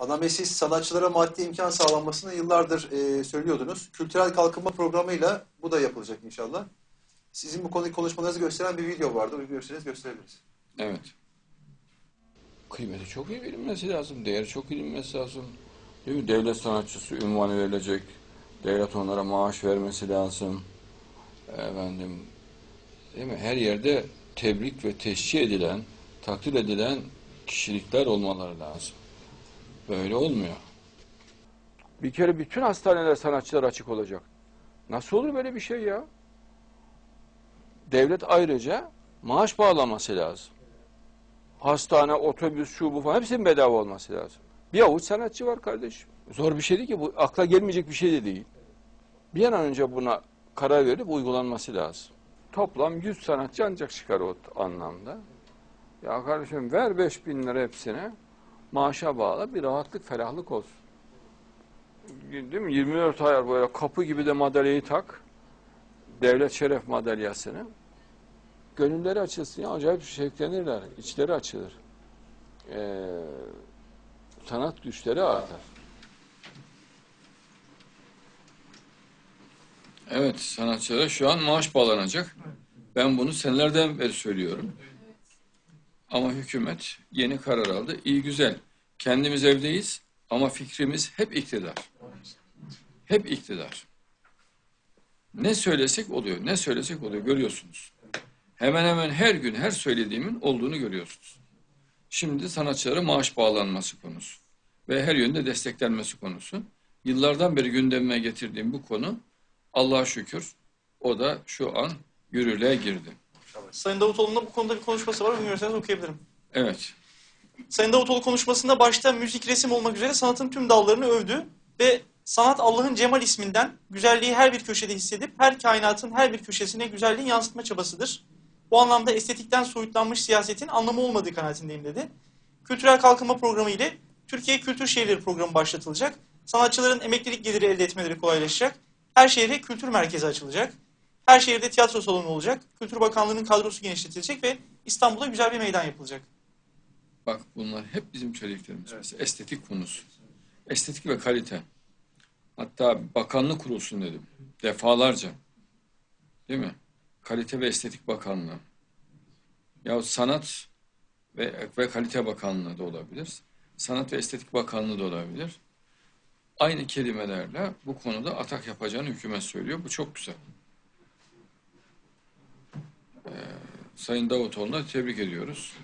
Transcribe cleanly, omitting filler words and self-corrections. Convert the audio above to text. Adnan Bey, siz sanatçılara maddi imkan sağlanmasını yıllardır söylüyordunuz. Kültürel kalkınma programıyla bu da yapılacak inşallah. Sizin bu konuyu konuşmanızı gösteren bir video vardı. Onu görürseniz gösterebiliriz. Evet. Kıymeti çok iyi bilinmesi lazım. Değeri çok bilinmesi lazım. Değil mi? Devlet sanatçısı unvanı verilecek. Devlet onlara maaş vermesi lazım. Efendim, değil mi? Her yerde tebrik ve teşvik edilen, takdir edilen kişilikler olmaları lazım. Böyle olmuyor. Bir kere bütün hastaneler sanatçılar açık olacak. Nasıl olur böyle bir şey ya? Devlet ayrıca maaş bağlaması lazım. Hastane, otobüs, şu bu falan hepsinin bedava olması lazım. Bir avuç sanatçı var kardeşim. Zor bir şey değil ki bu, akla gelmeyecek bir şey de değil. Bir an önce buna karar verip uygulanması lazım. Toplam 100 sanatçı ancak çıkar o anlamda. Ya kardeşim ver 5.000 lira hepsine, maaşa bağla, bir rahatlık, ferahlık olsun. Değil mi? 24 ayar böyle kapı gibi de madalyayı tak. Devlet şeref madalyasını. Gönülleri açılsın ya, acayip şevklenirler, içleri açılır. Sanat güçleri artar. Evet, sanatçılara şu an maaş bağlanacak. Ben bunu senelerden beri söylüyorum. Ama hükümet yeni karar aldı. İyi güzel. Kendimiz evdeyiz ama fikrimiz hep iktidar. Hep iktidar. Ne söylesek oluyor, ne söylesek oluyor görüyorsunuz. Hemen hemen her gün her söylediğimin olduğunu görüyorsunuz. Şimdi sanatçılara maaş bağlanması konusu ve her yönde desteklenmesi konusu. Yıllardan beri gündeme getirdiğim bu konu, Allah'a şükür o da şu an yürürlüğe girdi. Sayın Davutoğlu'nun bu konuda bir konuşması var. Bilmiyorsanız okuyabilirim. Evet. Sayın Davutoğlu konuşmasında başta müzik, resim olmak üzere sanatın tüm dallarını övdü ve sanat Allah'ın Cemal isminden güzelliği her bir köşede hissedip her kainatın her bir köşesine güzelliği yansıtma çabasıdır. Bu anlamda estetikten soyutlanmış siyasetin anlamı olmadığı kanaatindeyim dedi. Kültürel Kalkınma Programı ile Türkiye Kültür Şehirleri Programı başlatılacak. Sanatçıların emeklilik geliri elde etmeleri kolaylaşacak. Her şehre kültür merkezi açılacak. Her şehirde tiyatro salonu olacak. Kültür Bakanlığı'nın kadrosu genişletilecek ve İstanbul'a güzel bir meydan yapılacak. Bak bunlar hep bizim söylediklerimiz. Evet. Estetik konusu. Estetik ve kalite. Hatta bakanlık kurulsun dedim. Defalarca. Değil mi? Kalite ve Estetik Bakanlığı. Yahut Sanat ve Kalite Bakanlığı da olabilir. Sanat ve Estetik Bakanlığı da olabilir. Aynı kelimelerle bu konuda atak yapacağını hükümet söylüyor. Bu çok güzel. Sayın Davutoğlu'na tebrik ediyoruz.